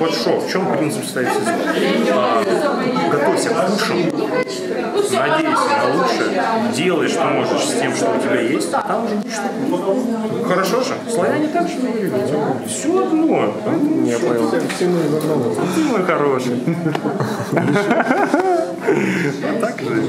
Вот что, в чем принцип стоит сезон? Готовься к лучшему, надейся на лучшее, делай, что можешь с тем, что у тебя есть, а там уже ничего. Хорошо же? Славяне так же говорили. Все одно. Я понял. Ты мой хороший. А так же.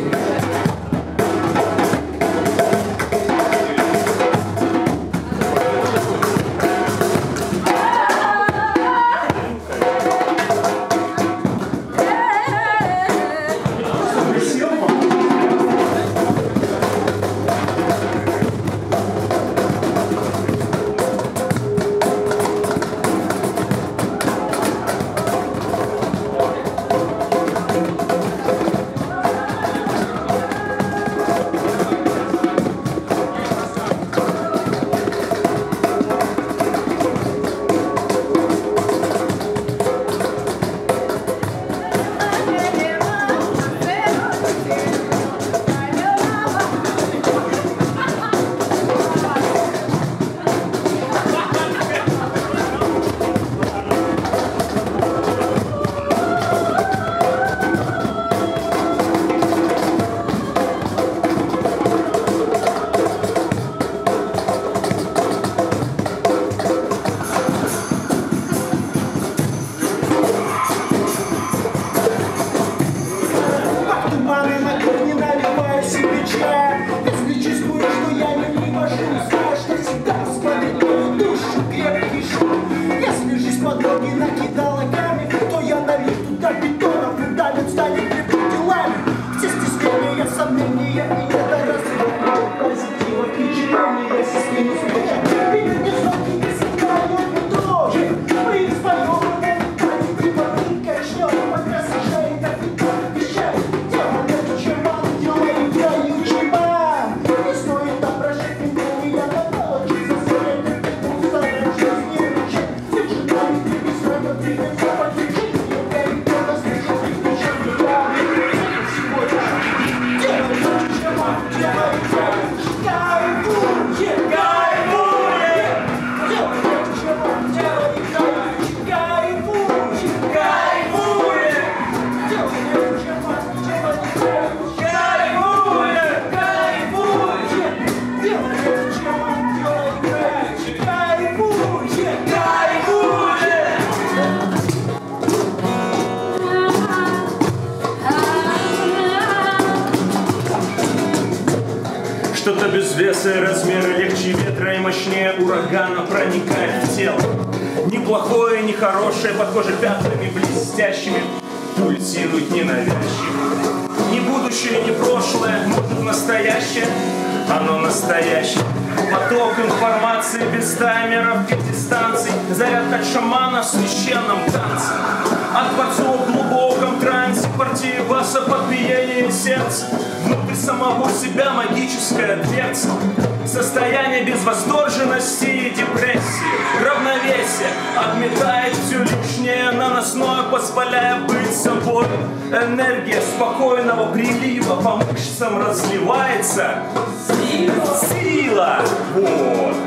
Что-то без веса и размера, легче ветра и мощнее урагана проникает в тело. Неплохое, нехорошее, похоже, пятнами блестящими пульсирует ненавязчиво. Не будущее, не прошлое, может настоящее, оно настоящее. Поток информации без таймеров и дистанций, заряд от шамана в священном танце. От борцов в глубоком трансе, партии баса под биение сердца. Внутри самого себя магическая дверца. Состояние безвосторженности и депрессии. Равновесие отметает все лишнее наносное, позволяя быть собой. Энергия спокойного прилива по мышцам разливается. Сила! Вот.